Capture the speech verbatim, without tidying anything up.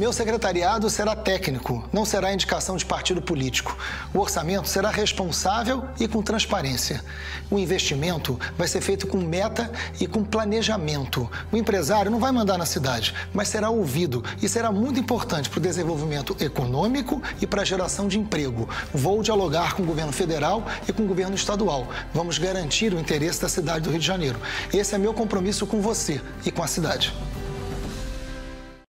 Meu secretariado será técnico, não será indicação de partido político. O orçamento será responsável e com transparência. O investimento vai ser feito com meta e com planejamento. O empresário não vai mandar na cidade, mas será ouvido e será muito importante para o desenvolvimento econômico e para a geração de emprego. Vou dialogar com o governo federal e com o governo estadual. Vamos garantir o interesse da cidade do Rio de Janeiro. Esse é meu compromisso com você e com a cidade.